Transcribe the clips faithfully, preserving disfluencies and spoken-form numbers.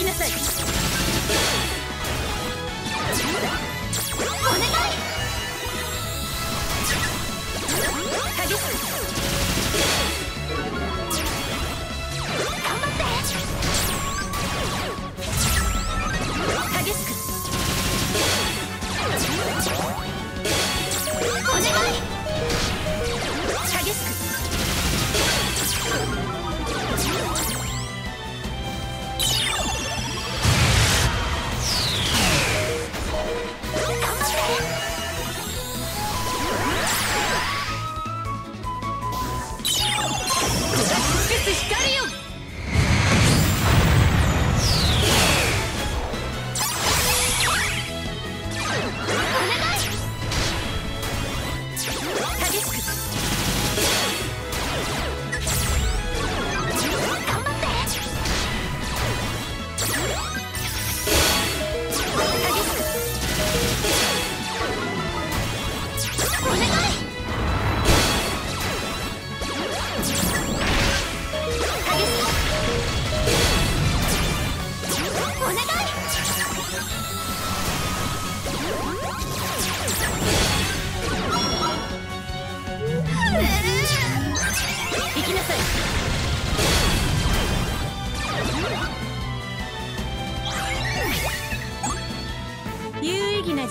きなさい。お願い。激しく。頑張って。激しく。お願い。激しく。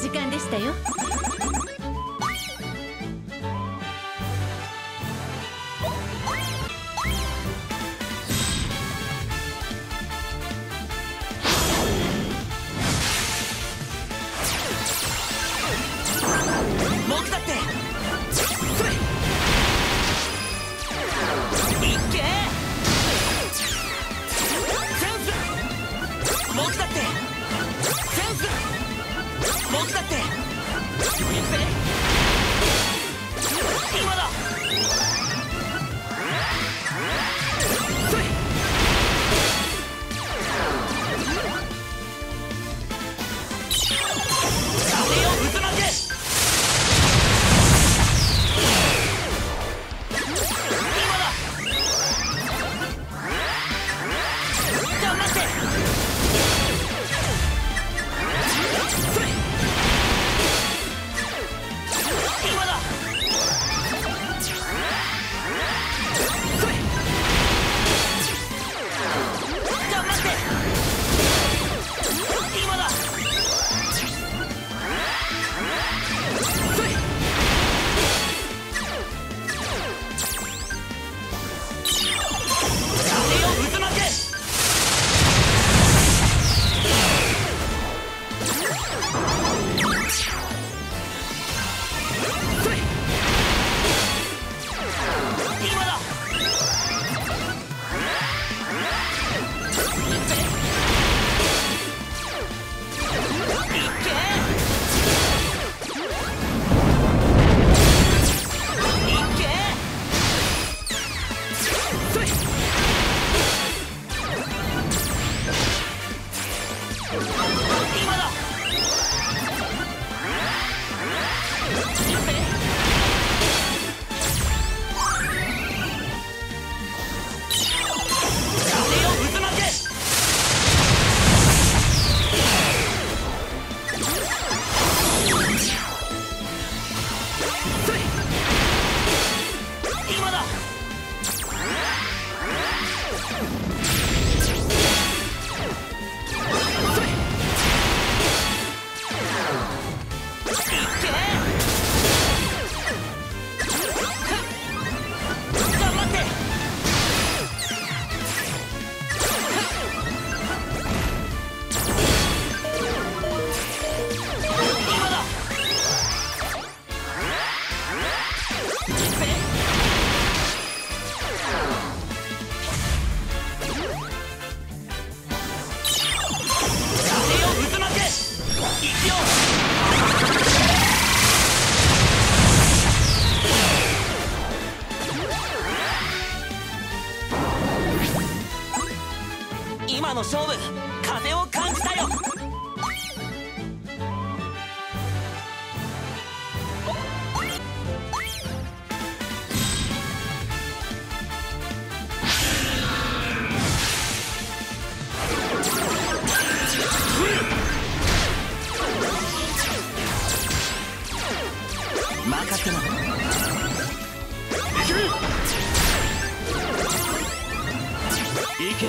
時間でしたよ。僕だってそれいっけー。センスだ。僕だってセンスだ。僕だって行くぜ。今だ。それ。壁をぶつまけ。今だ。頑張って。それ。今の勝負、風を感じたよ。こ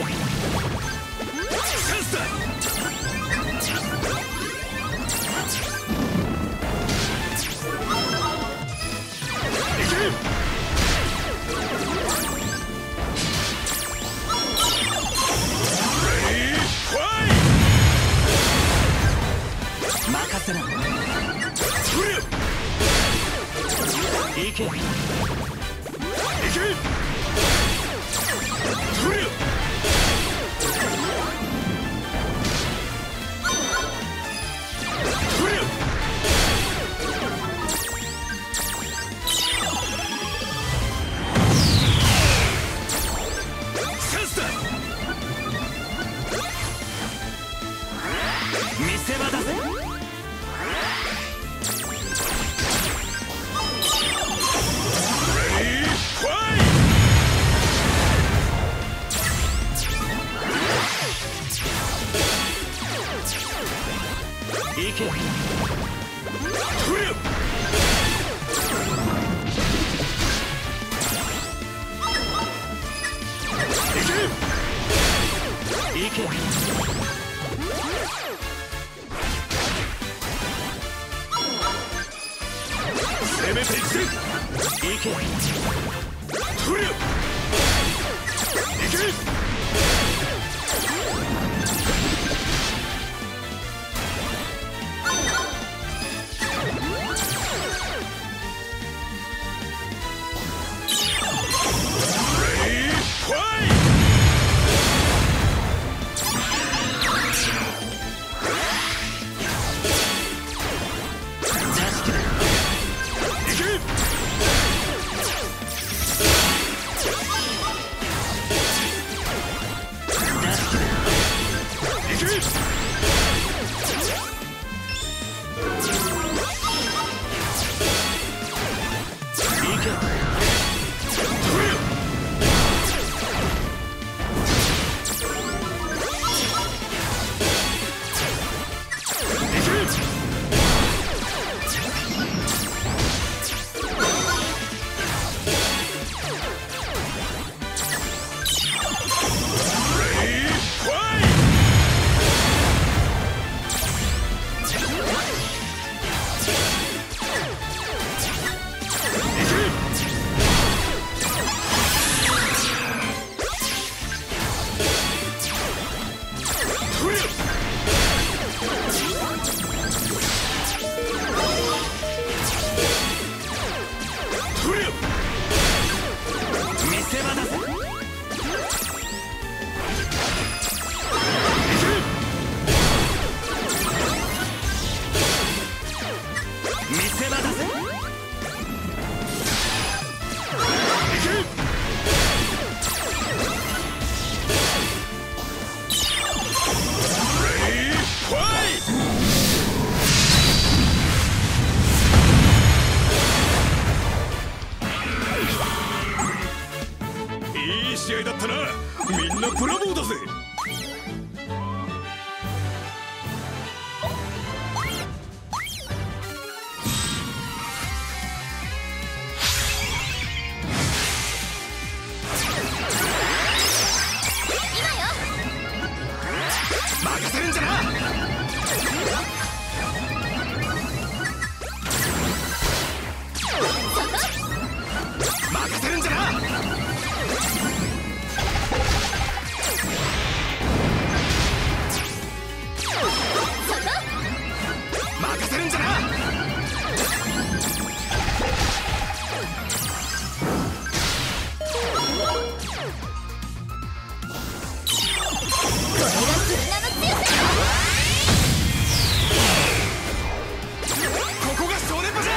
こがそればじ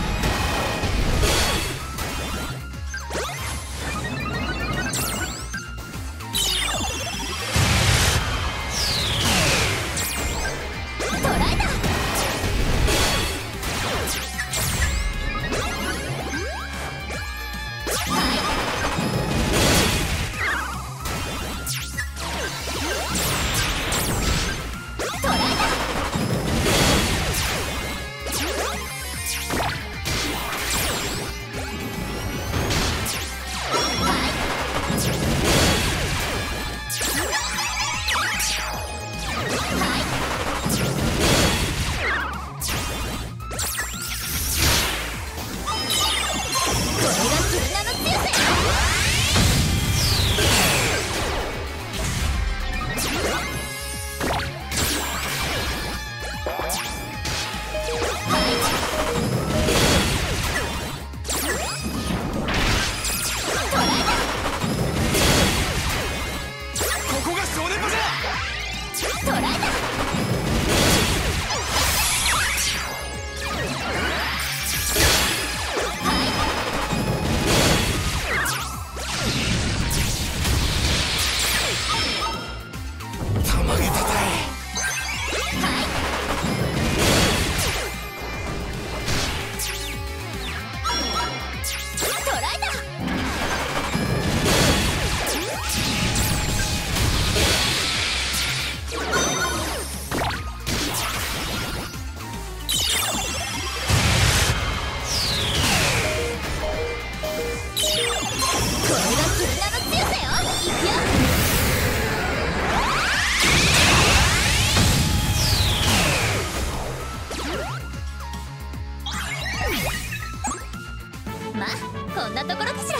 んなところかしら。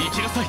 行きなさい。行きます。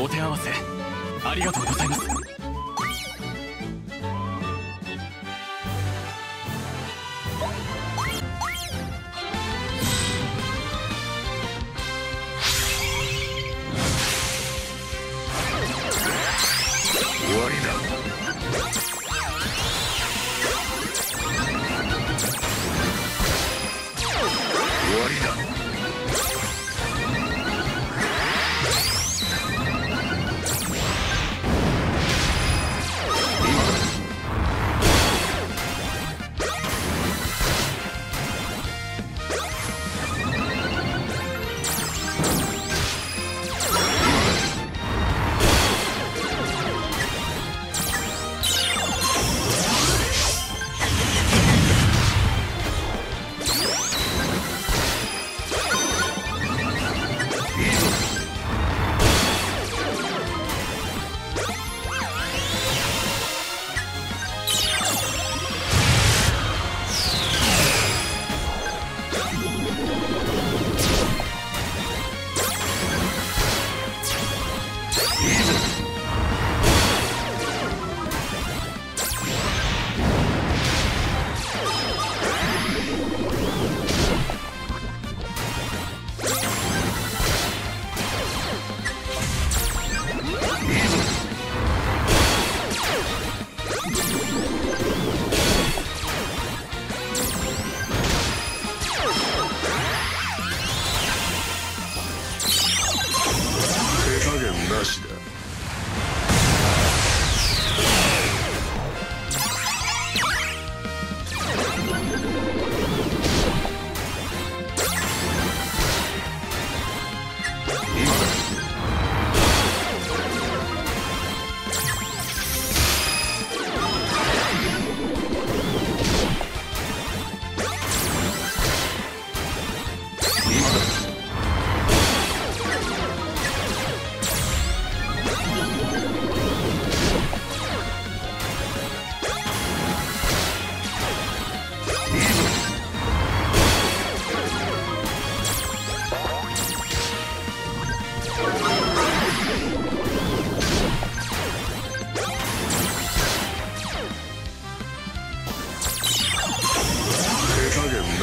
お手合わせありがとうございます。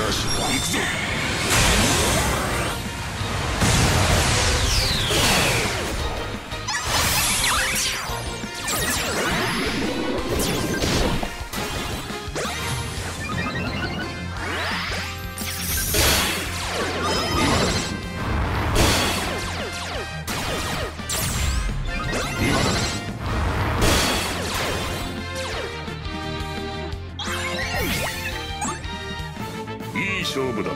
よし、行くぞ。いい勝負だった。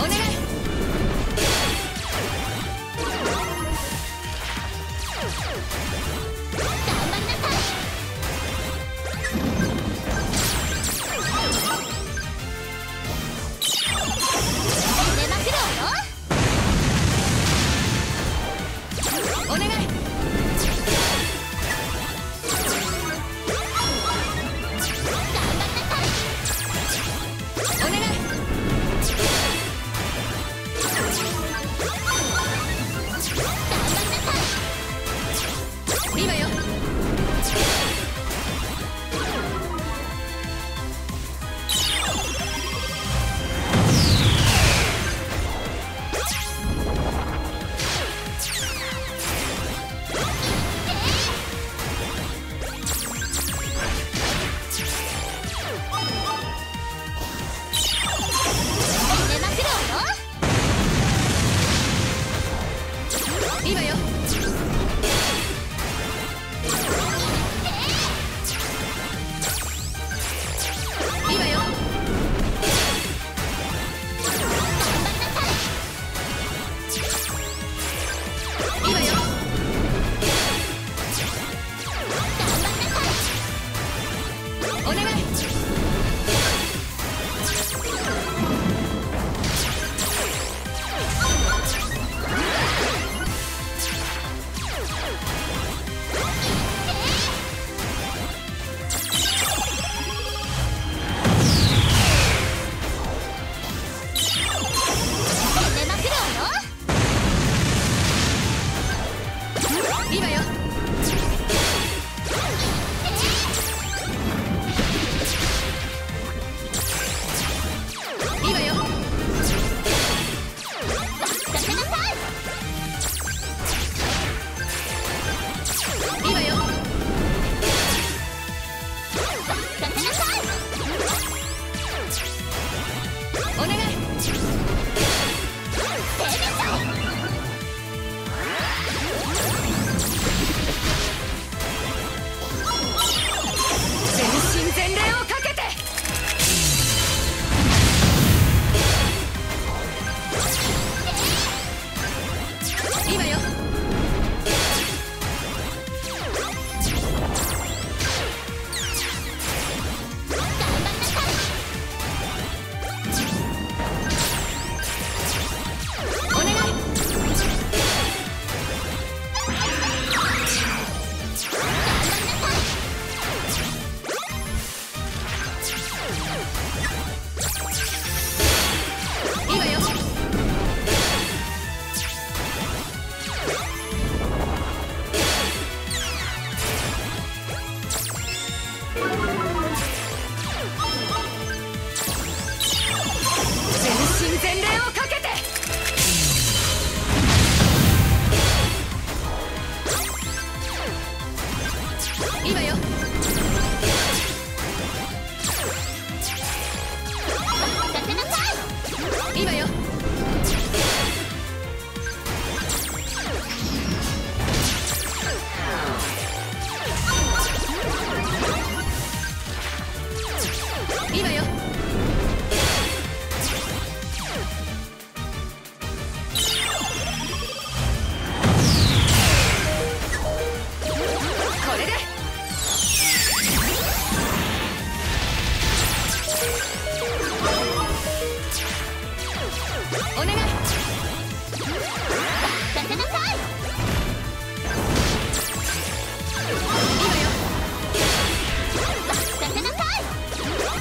お願い。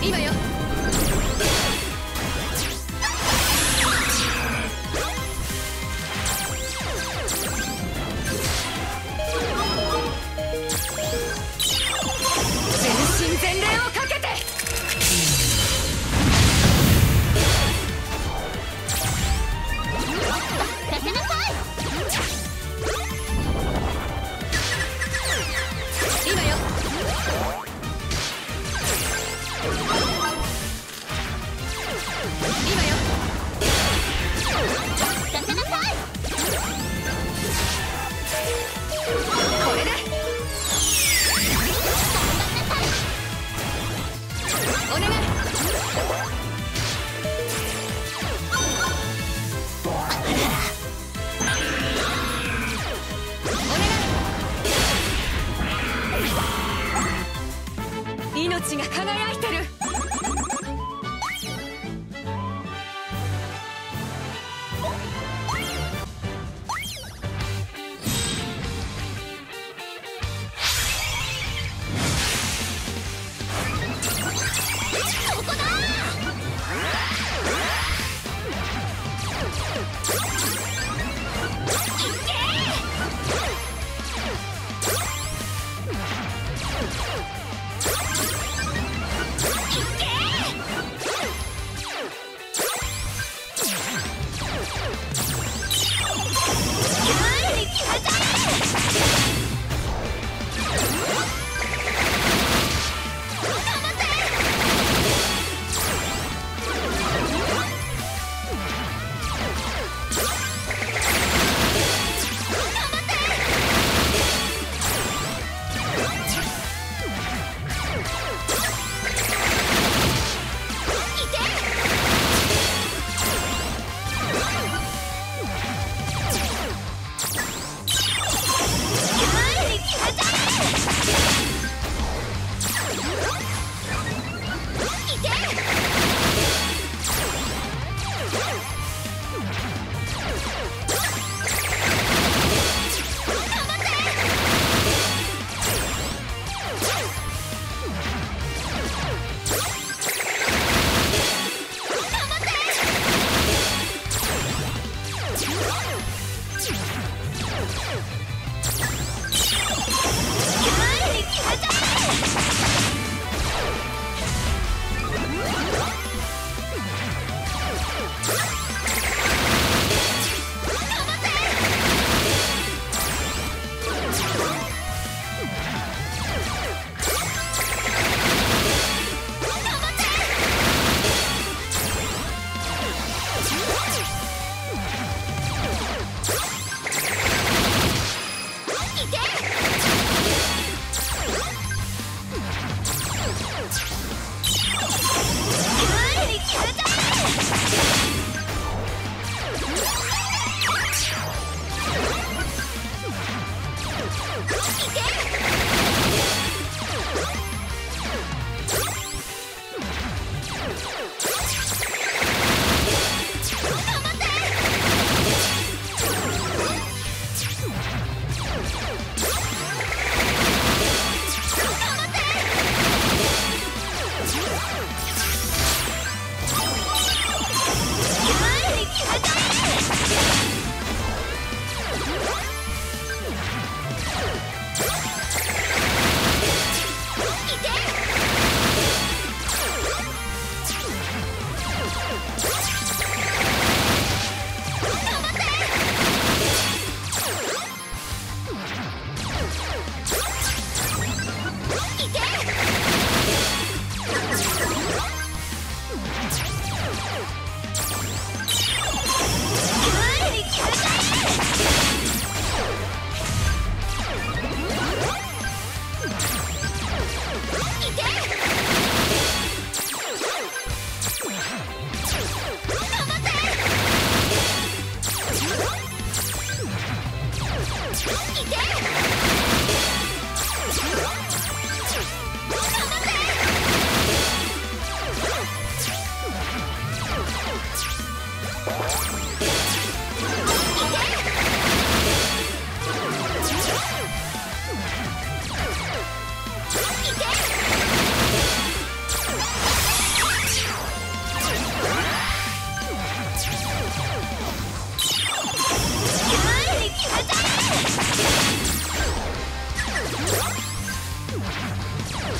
今よ。全身全霊をかけて。させなさい。今よ。 命が輝いてる。ここだ。いけー。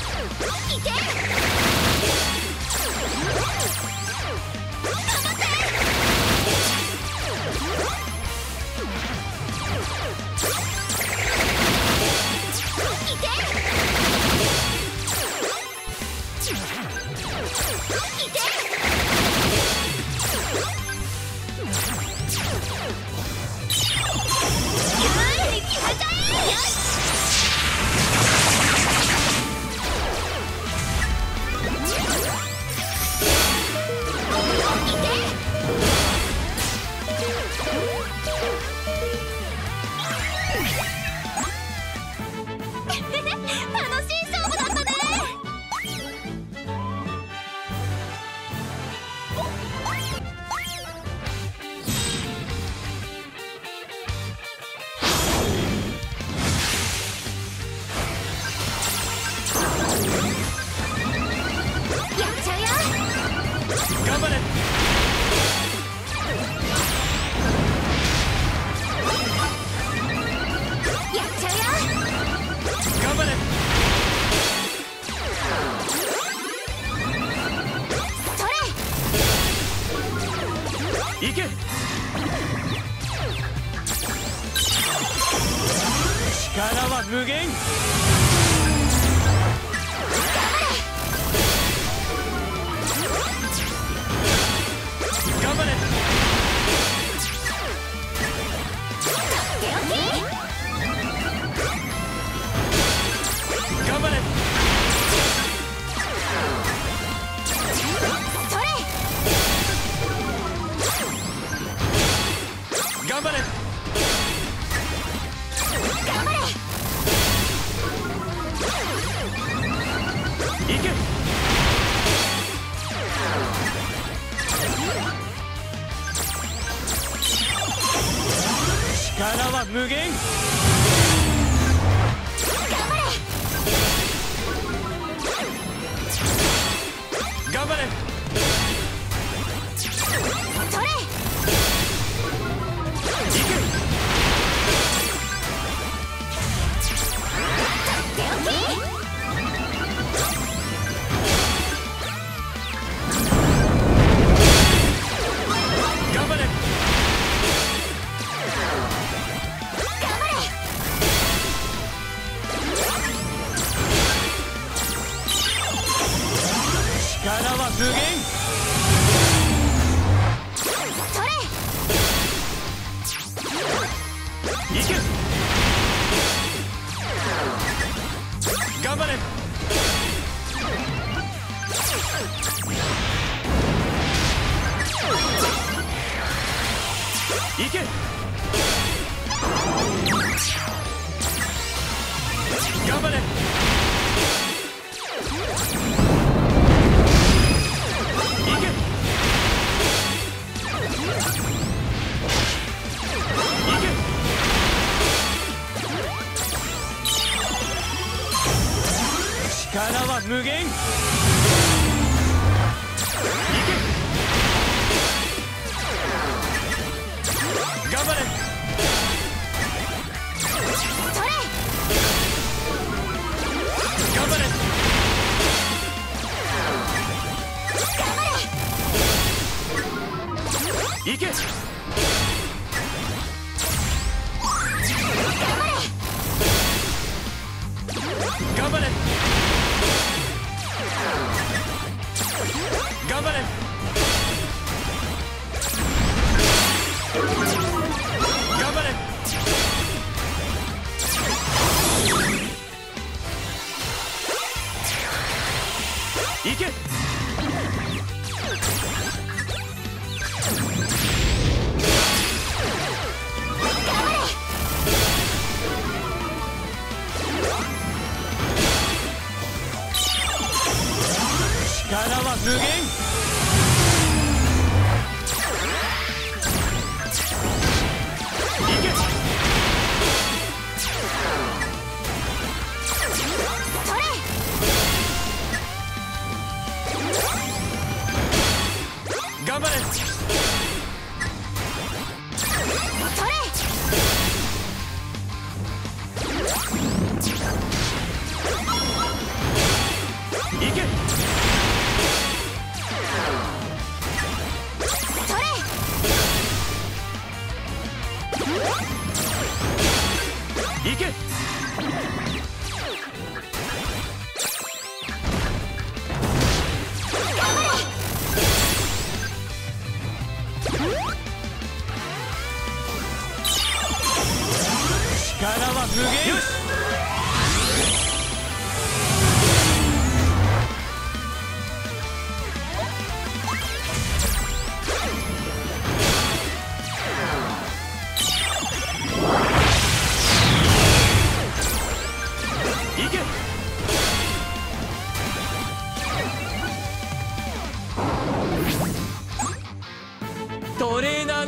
頑張れ。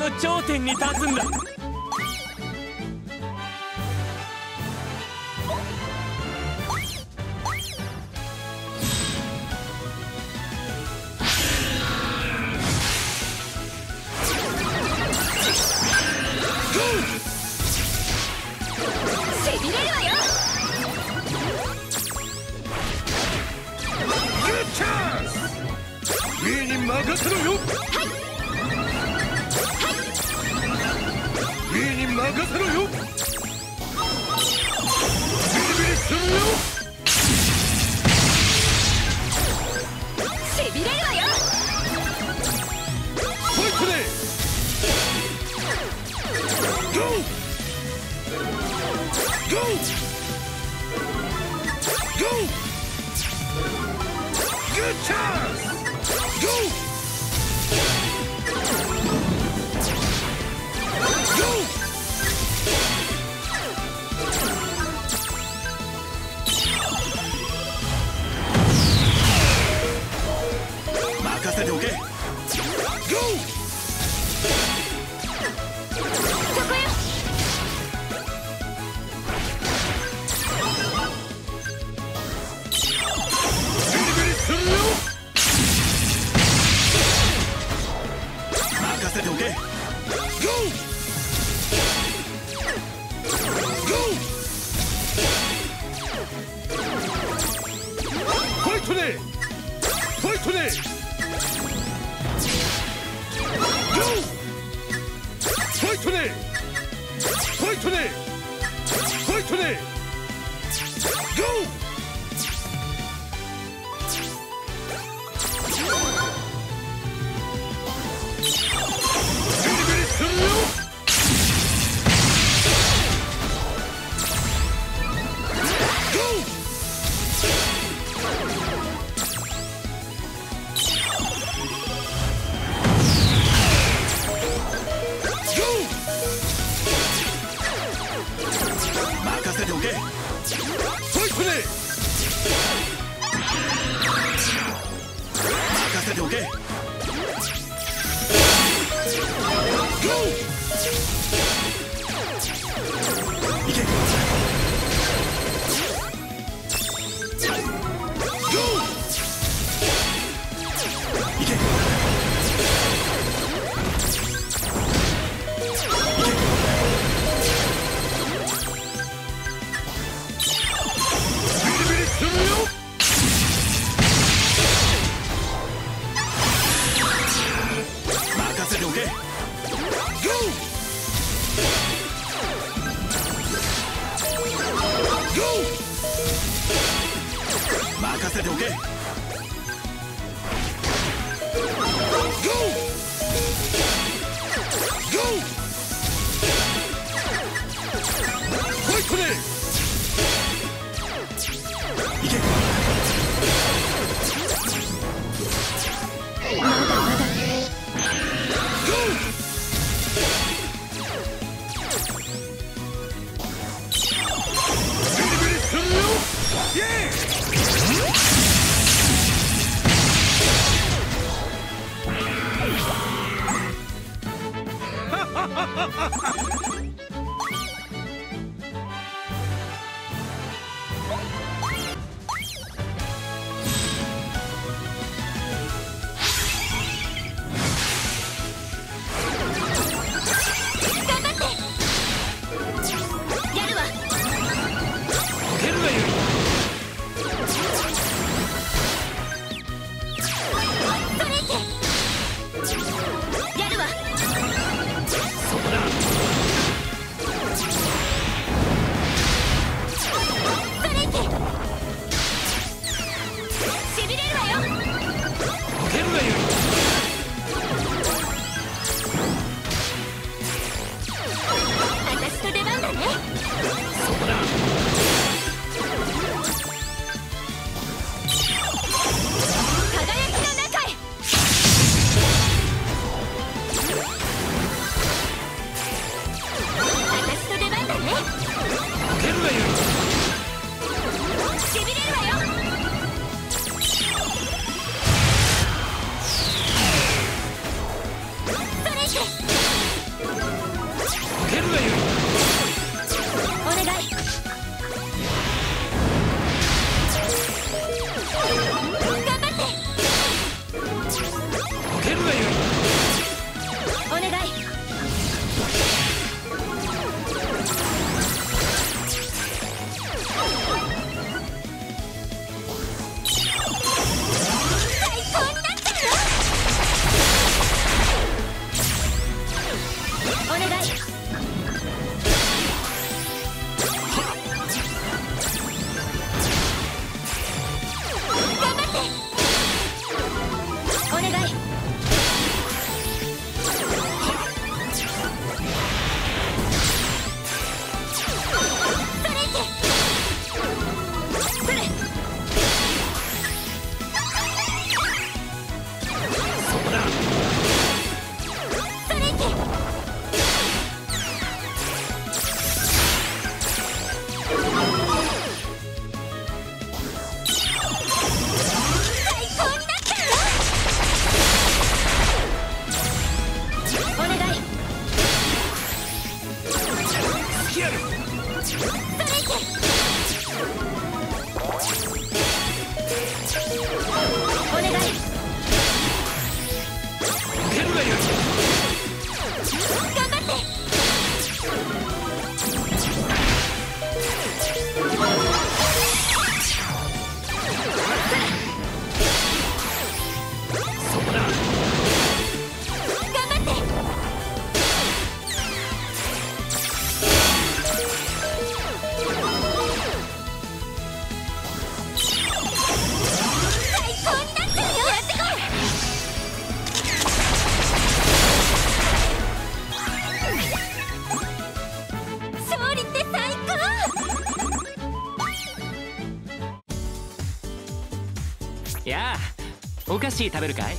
の頂点に立つんだ。やあ、お菓子食べるかい？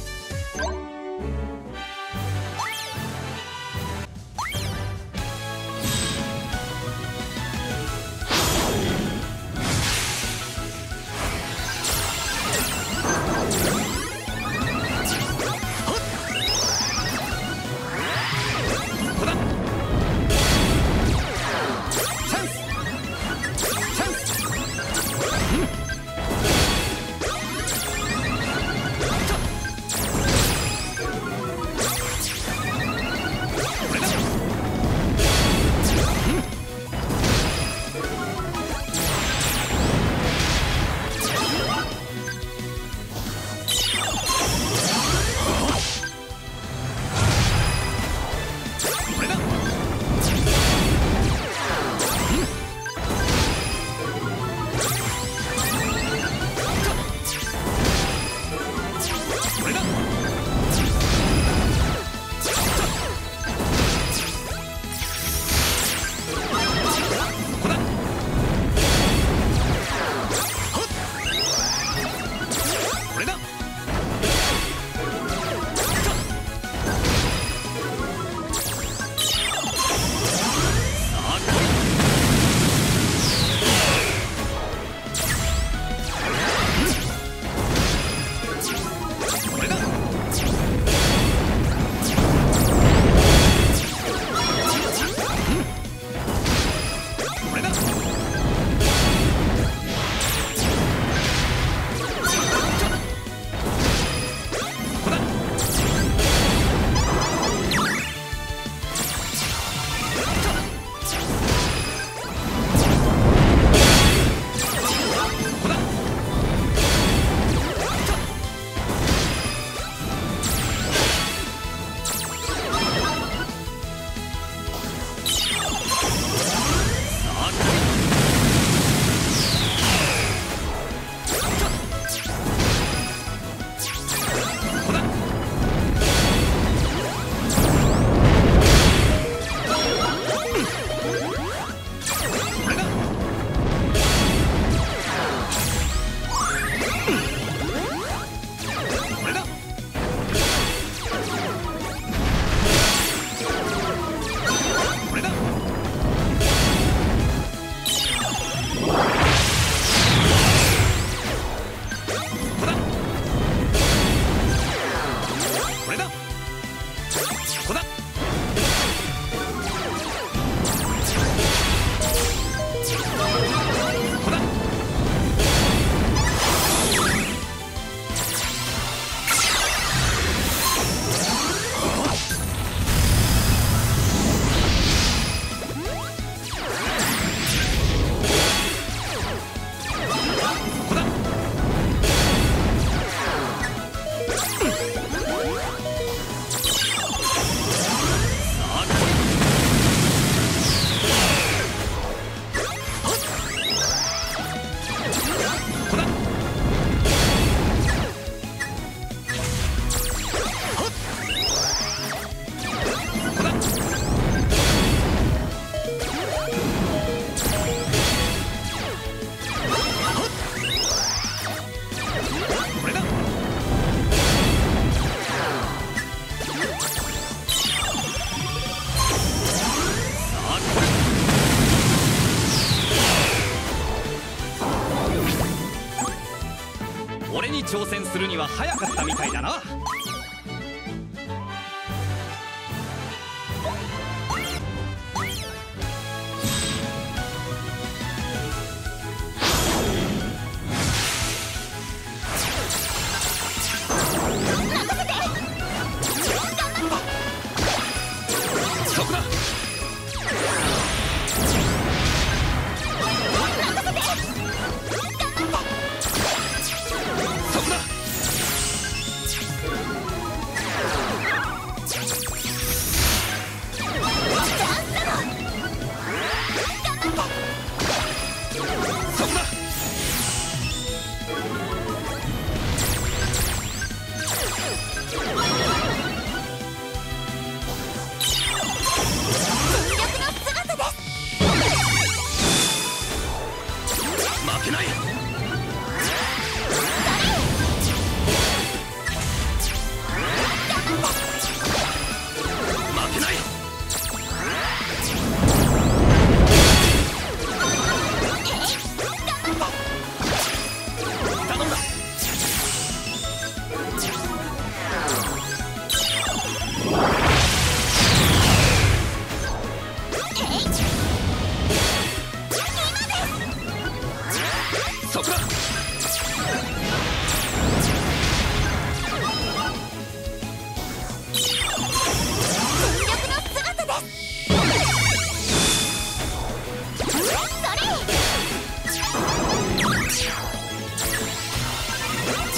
挑戦するには早かったみたいだな。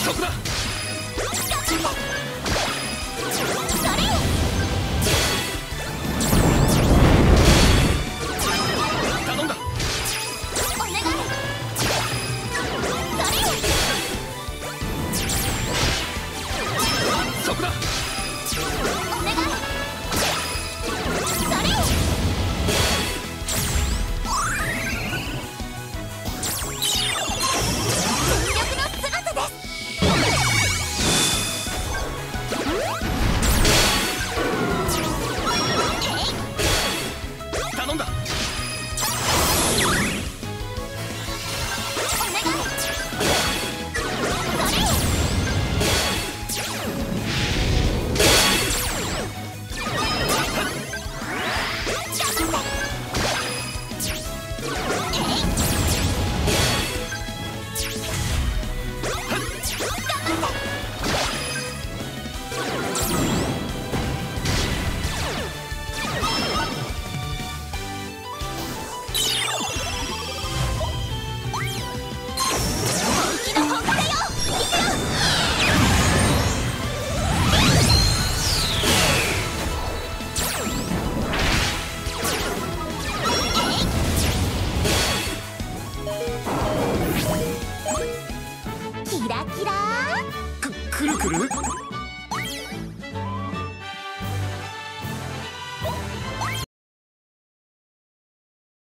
そこだ。くるくる。